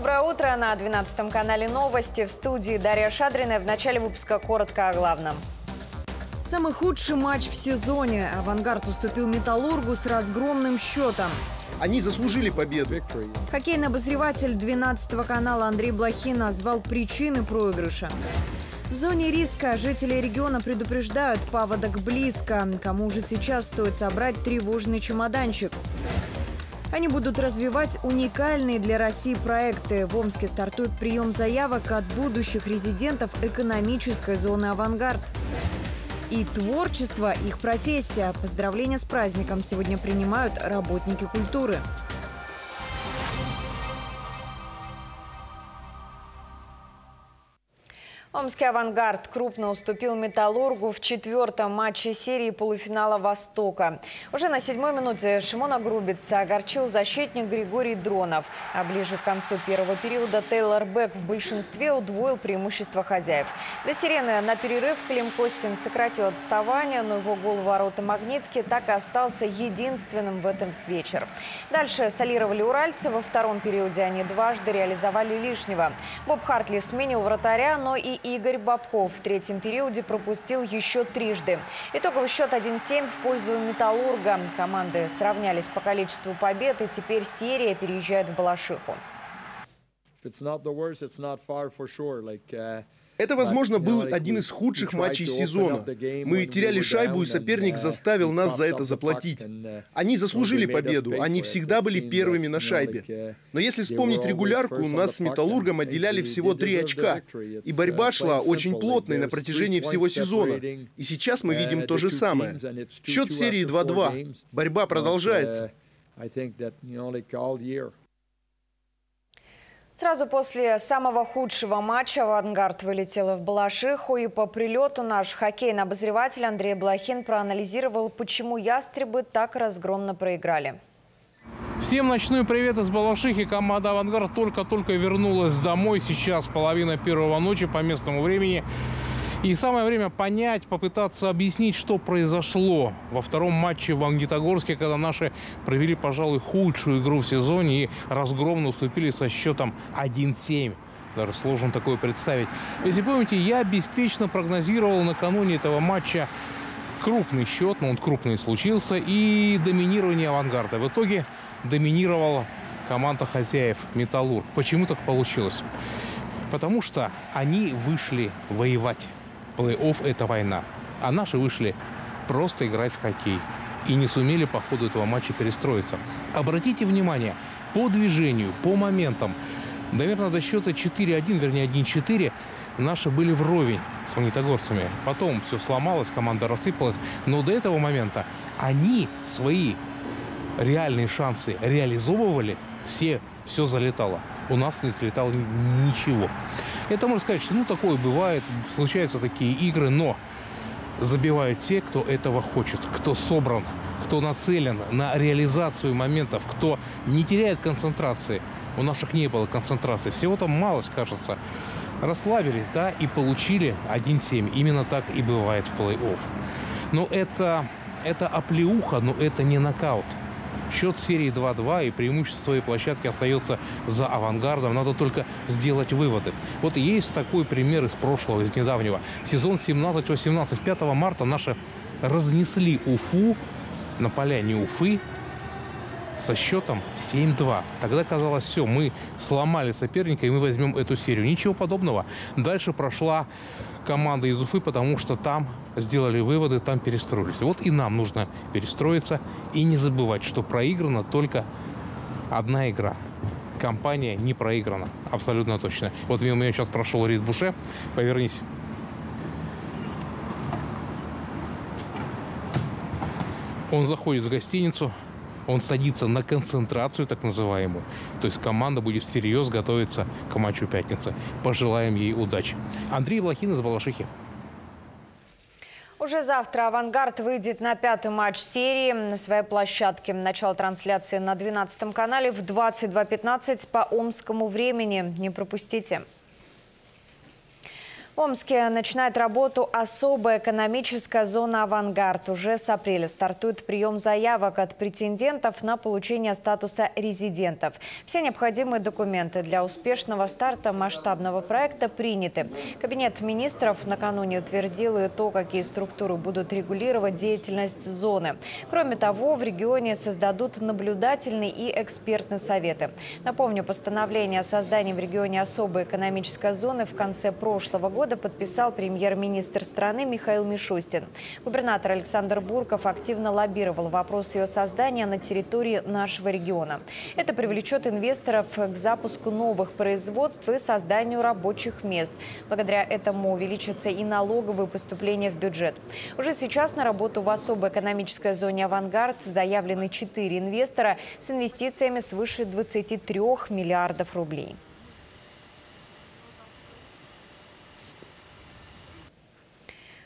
Доброе утро. На 12 канале новости. В студии Дарья Шадрина. В начале выпуска коротко о главном. Самый худший матч в сезоне. «Авангард» уступил «Металлургу» с разгромным счетом. Они заслужили победу. Хоккейный обозреватель 12 канала Андрей Блохин назвал причины проигрыша. В зоне риска жители региона предупреждают, паводок близко. Кому уже сейчас стоит собрать тревожный чемоданчик? Они будут развивать уникальные для России проекты. В Омске стартует прием заявок от будущих резидентов экономической зоны «Авангард». И творчество – их профессия. Поздравления с праздником сегодня принимают работники культуры. Омский «Авангард» крупно уступил «Металлургу» в четвертом матче серии полуфинала «Востока». Уже на седьмой минуте Шимона Грубица огорчил защитник Григорий Дронов. А ближе к концу первого периода Тейлор Бек в большинстве удвоил преимущество хозяев. До сирены на перерыв Клим Костин сократил отставание, но его гол в ворота «Магнитки» так и остался единственным в этом вечер. Дальше солировали уральцы. Во втором периоде они дважды реализовали лишнего. Боб Хартли сменил вратаря, но и Игорь Бобков в третьем периоде пропустил еще трижды. Итоговый счет 1-7 в пользу «Металлурга». Команды сравнялись по количеству побед, и теперь серия переезжает в Балашиху. Это, возможно, был один из худших матчей сезона. Мы теряли шайбу, и соперник заставил нас за это заплатить. Они заслужили победу, они всегда были первыми на шайбе. Но если вспомнить регулярку, нас с «Металлургом» отделяли всего 3 очка. И борьба шла очень плотной на протяжении всего сезона. И сейчас мы видим то же самое. Счет серии 2-2. Борьба продолжается. Сразу после самого худшего матча «Авангард» вылетела в Балашиху. И по прилету наш хоккейный обозреватель Андрей Блохин проанализировал, почему ястребы так разгромно проиграли. Всем ночной привет из Балашихи. Команда «Авангард» только-только вернулась домой. Сейчас половина первого ночи по местному времени. И самое время понять, попытаться объяснить, что произошло во втором матче в Магнитогорске, когда наши провели, пожалуй, худшую игру в сезоне и разгромно уступили со счетом 1-7. Даже сложно такое представить. Если помните, я беспечно прогнозировал накануне этого матча крупный счет, но он крупный случился, и доминирование «Авангарда». В итоге доминировала команда хозяев «Металлург». Почему так получилось? Потому что они вышли воевать. Плей-офф – это война. А наши вышли просто играть в хоккей. И не сумели по ходу этого матча перестроиться. Обратите внимание, по движению, по моментам, наверное, до счета 4-1, вернее 1-4, наши были вровень с магнитогорцами. Потом все сломалось, команда рассыпалась. Но до этого момента они свои реальные шансы реализовывали, все залетало. У нас не слетало ничего. Это можно сказать, что такое бывает, случаются такие игры, но забивают те, кто этого хочет, кто собран, кто нацелен на реализацию моментов, кто не теряет концентрации. У наших не было концентрации, всего там малость, кажется. Расслабились, да, и получили 1-7. Именно так и бывает в плей-офф. Но это оплеуха, но это не нокаут. Счет серии 2-2 и преимущество своей площадки остается за «Авангардом». Надо только сделать выводы. Вот есть такой пример из прошлого, из недавнего. Сезон 17-18. 5 марта наши разнесли Уфу на поляне Уфы со счетом 7-2. Тогда казалось, все, мы сломали соперника и мы возьмем эту серию. Ничего подобного. Дальше прошла команда из Уфы, потому что там сделали выводы, там перестроились. Вот и нам нужно перестроиться и не забывать, что проиграна только одна игра. Компания не проиграна, абсолютно точно. Вот мимо меня сейчас прошел Рид Буше. Повернись. Он заходит в гостиницу, он садится на концентрацию, так называемую. То есть команда будет всерьез готовиться к матчу пятницы. Пожелаем ей удачи. Андрей Блохин из Балашихи. Уже завтра «Авангард» выйдет на 5-й матч серии на своей площадке. Начало трансляции на 12 канале в 22:15 по омскому времени. Не пропустите. В Омске начинает работу особая экономическая зона «Авангард». Уже с апреля стартует прием заявок от претендентов на получение статуса резидентов. Все необходимые документы для успешного старта масштабного проекта приняты. Кабинет министров накануне утвердил и то, какие структуры будут регулировать деятельность зоны. Кроме того, в регионе создадут наблюдательные и экспертные советы. Напомню, постановление о создании в регионе особой экономической зоны в конце прошлого года подписал премьер-министр страны Михаил Мишустин. Губернатор Александр Бурков активно лоббировал вопрос ее создания на территории нашего региона. Это привлечет инвесторов к запуску новых производств и созданию рабочих мест. Благодаря этому увеличатся и налоговые поступления в бюджет. Уже сейчас на работу в особой экономической зоне «Авангард» заявлены 4 инвестора с инвестициями свыше 23 миллиардов рублей.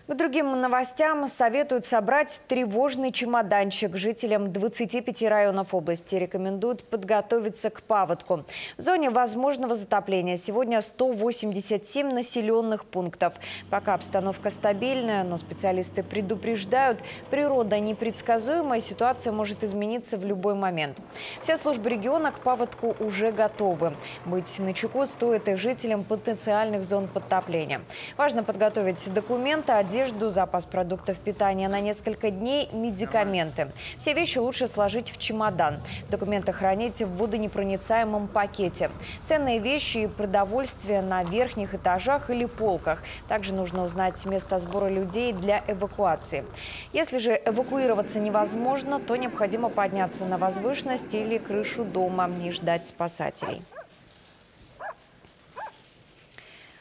К другим новостям советуют собрать тревожный чемоданчик. Жителям 25 районов области рекомендуют подготовиться к паводку. В зоне возможного затопления сегодня 187 населенных пунктов. Пока обстановка стабильная, но специалисты предупреждают, природа непредсказуемая, ситуация может измениться в любой момент. Все службы региона к паводку уже готовы. Быть начеку стоит и жителям потенциальных зон подтопления. Важно подготовить документы, одежду, запас продуктов питания на несколько дней, медикаменты. Все вещи лучше сложить в чемодан. Документы храните в водонепроницаемом пакете. Ценные вещи и продовольствие на верхних этажах или полках. Также нужно узнать место сбора людей для эвакуации. Если же эвакуироваться невозможно, то необходимо подняться на возвышенность или крышу дома и ждать спасателей.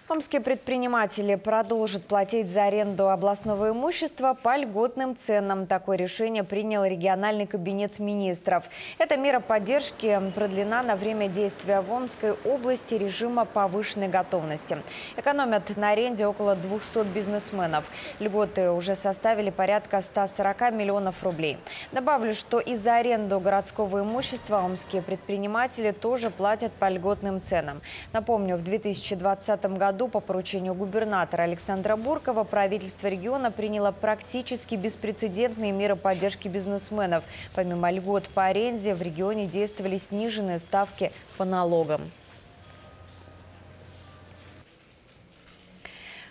Омские предприниматели продолжат платить за аренду областного имущества по льготным ценам. Такое решение принял региональный кабинет министров. Эта мера поддержки продлена на время действия в Омской области режима повышенной готовности. Экономят на аренде около 200 бизнесменов. Льготы уже составили порядка 140 миллионов рублей. Добавлю, что и за аренду городского имущества омские предприниматели тоже платят по льготным ценам. Напомню, в 2020 году по поручению губернатора Александра Буркова правительство региона приняло практически беспрецедентные меры поддержки бизнесменов. Помимо льгот по аренде, в регионе действовали сниженные ставки по налогам.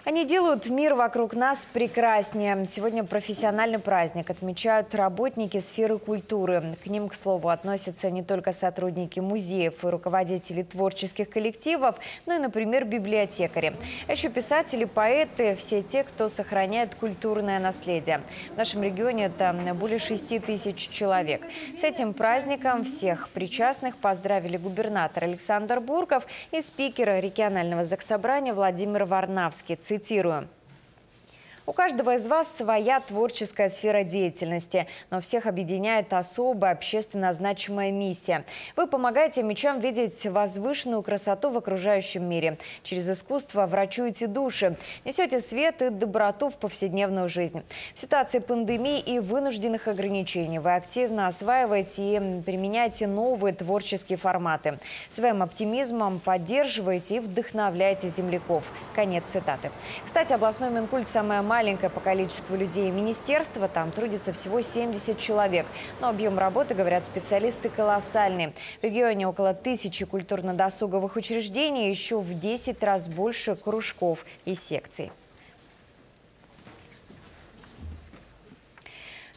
Они делают мир вокруг нас прекраснее. Сегодня профессиональный праздник отмечают работники сферы культуры. К ним, к слову, относятся не только сотрудники музеев и руководители творческих коллективов, но и, например, библиотекари. А еще писатели, поэты, все те, кто сохраняет культурное наследие. В нашем регионе это более 6000 человек. С этим праздником всех причастных поздравили губернатор Александр Бурков и спикер регионального заксобрания Владимир Варнавский. Цитирую. «У каждого из вас своя творческая сфера деятельности, но всех объединяет особая общественно значимая миссия. Вы помогаете мечам видеть возвышенную красоту в окружающем мире. Через искусство врачуете души, несете свет и доброту в повседневную жизнь. В ситуации пандемии и вынужденных ограничений вы активно осваиваете и применяете новые творческие форматы. Своим оптимизмом поддерживаете и вдохновляете земляков». Конец цитаты. Кстати, областной Минкульт самая маленькое по количеству людей министерства, там трудится всего 70 человек. Но объем работы, говорят специалисты, колоссальный. В регионе около 1000 культурно-досуговых учреждений, еще в 10 раз больше кружков и секций.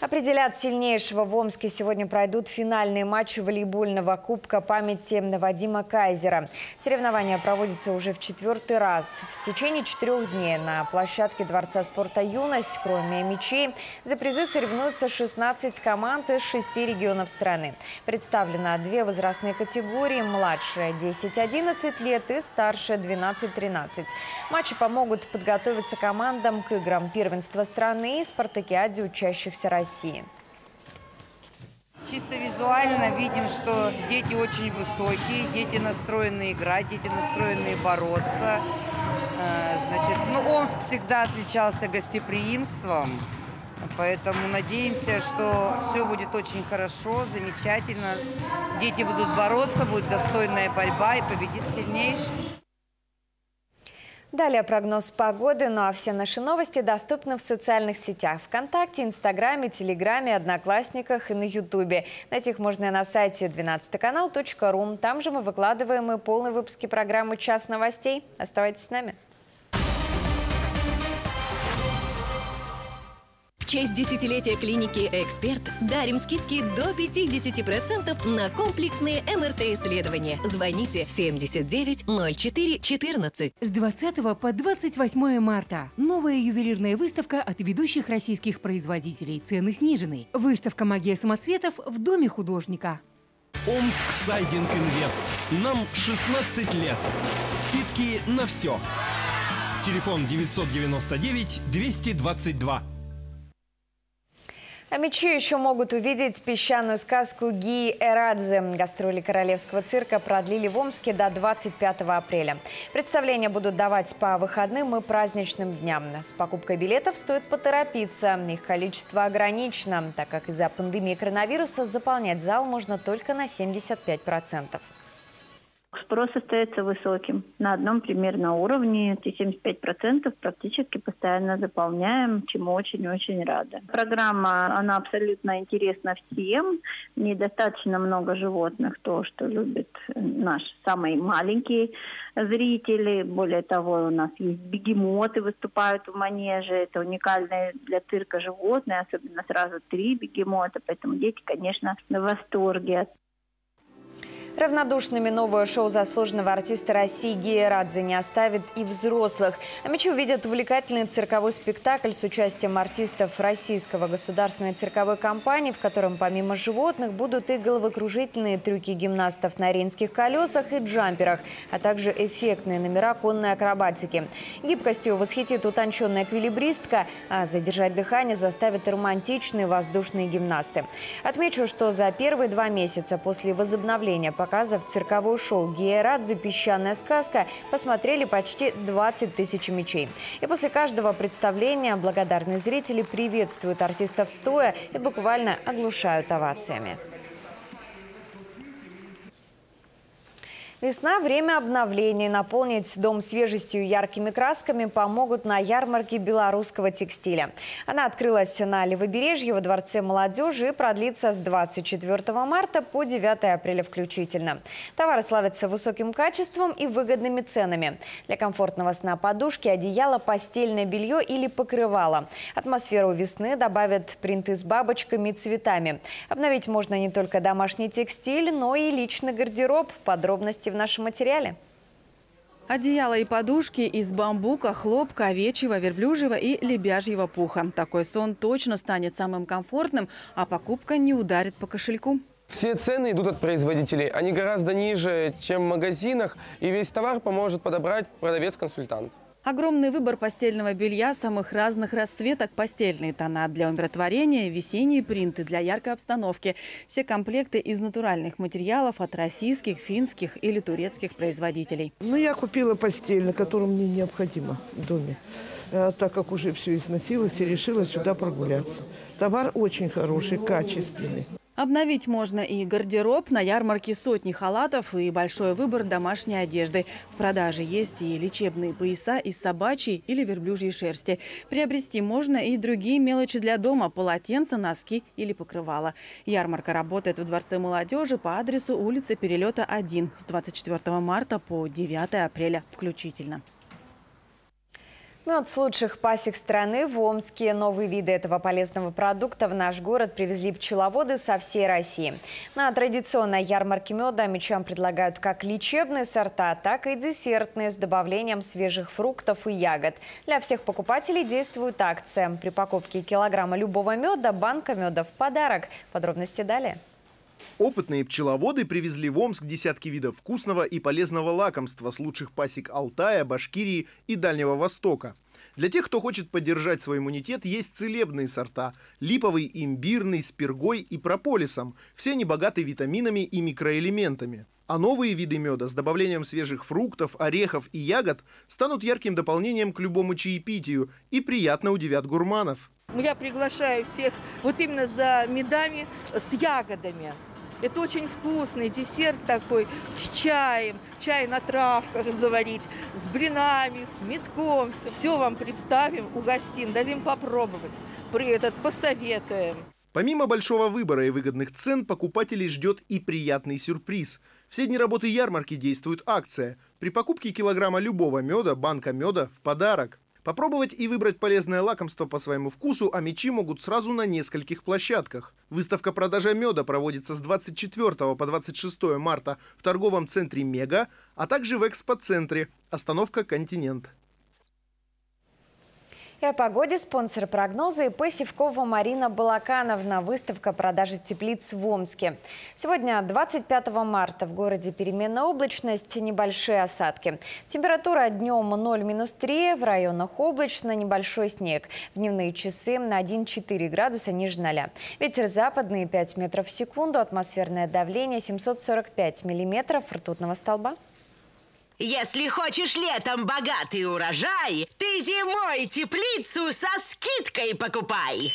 Определят сильнейшего в Омске. Сегодня пройдут финальные матчи волейбольного кубка памяти Вадима Кайзера. Соревнования проводятся уже в 4-й раз. В течение 4 дней на площадке Дворца спорта «Юность», кроме мячей, за призы соревнуются 16 команд из 6 регионов страны. Представлено 2 возрастные категории – младшие 10-11 лет и старшие 12-13. Матчи помогут подготовиться командам к играм первенства страны и спартакиаде учащихся России. Чисто визуально видим, что дети очень высокие, дети настроены играть, дети настроены бороться. Значит, Омск всегда отличался гостеприимством, поэтому надеемся, что все будет очень хорошо, замечательно. Дети будут бороться, будет достойная борьба и победит сильнейший. Далее прогноз погоды, ну а все наши новости доступны в социальных сетях ВКонтакте, Инстаграме, Телеграме, Одноклассниках и на Ютубе. Найти их можно и на сайте 12канал.ру. Там же мы выкладываем и полные выпуски программы «Час новостей». Оставайтесь с нами. В честь десятилетия клиники «Эксперт» дарим скидки до 50% на комплексные МРТ-исследования. Звоните 790414. С 20 по 28 марта. Новая ювелирная выставка от ведущих российских производителей. Цены снижены. Выставка «Магия самоцветов» в Доме художника. Омск Сайдинг Инвест. Нам 16 лет. Скидки на все. Телефон 999-222. Омичи еще могут увидеть песчаную сказку Ги Эрадзе. Гастроли королевского цирка продлили в Омске до 25 апреля. Представления будут давать по выходным и праздничным дням. С покупкой билетов стоит поторопиться. Их количество ограничено, так как из-за пандемии коронавируса заполнять зал можно только на 75%. Спрос остается высоким. На одном примерно уровне, 75% практически постоянно заполняем, чему очень-очень рада. Программа, она абсолютно интересна всем. Недостаточно много животных, то, что любит наш самый маленький зрители. Более того, у нас есть бегемоты, выступают в манеже. Это уникальное для цирка животное, особенно сразу 3 бегемота. Поэтому дети, конечно, в восторге. Равнодушными новое шоу заслуженного артиста России Ги Эрадзе не оставит и взрослых. Омичи увидят увлекательный цирковой спектакль с участием артистов Российского государственной цирковой компании, в котором помимо животных будут и головокружительные трюки гимнастов на рейнских колесах и джамперах, а также эффектные номера конной акробатики. Гибкостью восхитит утонченная эквилибристка, а задержать дыхание заставят романтичные воздушные гимнасты. Отмечу, что за первые 2 месяца после возобновления показов цирковое шоу Ги Эрадзе «Песчаная сказка» посмотрели почти 20 тысяч омичей. И после каждого представления благодарные зрители приветствуют артистов стоя и буквально оглушают овациями. Весна – время обновлений. Наполнить дом свежестью и яркими красками помогут на ярмарке белорусского текстиля. Она открылась на Левобережье во Дворце молодежи и продлится с 24 марта по 9 апреля включительно. Товары славятся высоким качеством и выгодными ценами. Для комфортного сна подушки, одеяло, постельное белье или покрывало. Атмосферу весны добавят принты с бабочками и цветами. Обновить можно не только домашний текстиль, но и личный гардероб. Подробности в нашем материале. Одеяло и подушки из бамбука, хлопка, овечьего, верблюжьего и лебяжьего пуха. Такой сон точно станет самым комфортным, а покупка не ударит по кошельку. Все цены идут от производителей. Они гораздо ниже, чем в магазинах, и весь товар поможет подобрать продавец-консультант. Огромный выбор постельного белья самых разных расцветок, постельные тона для умиротворения, весенние принты для яркой обстановки. Все комплекты из натуральных материалов от российских, финских или турецких производителей. Ну, я купила постель, на которую мне необходимо в доме, так как уже все износилось, и решила сюда прогуляться. Товар очень хороший, качественный. Обновить можно и гардероб. На ярмарке сотни халатов и большой выбор домашней одежды. В продаже есть и лечебные пояса из собачьей или верблюжьей шерсти. Приобрести можно и другие мелочи для дома – полотенца, носки или покрывала. Ярмарка работает в Дворце молодежи по адресу улица Перелета 1 с 24 марта по 9 апреля включительно. Мед с лучших пасек страны в Омске. Новые виды этого полезного продукта в наш город привезли пчеловоды со всей России. На традиционной ярмарке меда омичам предлагают как лечебные сорта, так и десертные с добавлением свежих фруктов и ягод. Для всех покупателей действует акция. При покупке килограмма любого меда банка меда в подарок. Подробности далее. Опытные пчеловоды привезли в Омск десятки видов вкусного и полезного лакомства с лучших пасек Алтая, Башкирии и Дальнего Востока. Для тех, кто хочет поддержать свой иммунитет, есть целебные сорта – липовый, имбирный, с пергой и прополисом. Все они богаты витаминами и микроэлементами. А новые виды меда с добавлением свежих фруктов, орехов и ягод станут ярким дополнением к любому чаепитию и приятно удивят гурманов. Я приглашаю всех вот именно за медами с ягодами. Это очень вкусный десерт такой с чаем. Чай на травках заварить, с блинами, с метком. Все вам представим, угостим, дадим попробовать, при этом посоветуем. Помимо большого выбора и выгодных цен, покупателей ждет и приятный сюрприз. Все дни работы ярмарки действует акция. При покупке килограмма любого меда, банка меда в подарок. Попробовать и выбрать полезное лакомство по своему вкусу, а мечи могут сразу на нескольких площадках. Выставка продажи меда проводится с 24 по 26 марта в торговом центре «Мега», а также в экспоцентре «Остановка Континент». И о погоде. Спонсор прогноза ИП Севкова Марина Балакановна. Выставка продажи теплиц в Омске. Сегодня, 25 марта, в городе переменная облачность, небольшие осадки. Температура днем 0-3, в районах облачно, небольшой снег. В дневные часы на 1,4 градуса ниже 0. Ветер западный 5 метров в секунду, атмосферное давление 745 миллиметров ртутного столба. Если хочешь летом богатый урожай, ты зимой теплицу со скидкой покупай.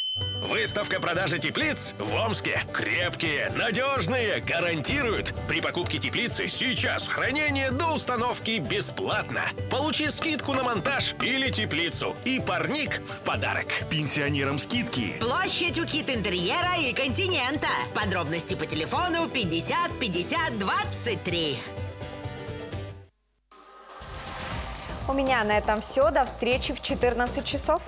Выставка продажи теплиц в Омске. Крепкие, надежные, гарантируют. При покупке теплицы сейчас хранение до установки бесплатно. Получи скидку на монтаж или теплицу и парник в подарок. Пенсионерам скидки. Площадь УКИТ интерьера и континента. Подробности по телефону 50 50 23. У меня на этом все. До встречи в 14 часов.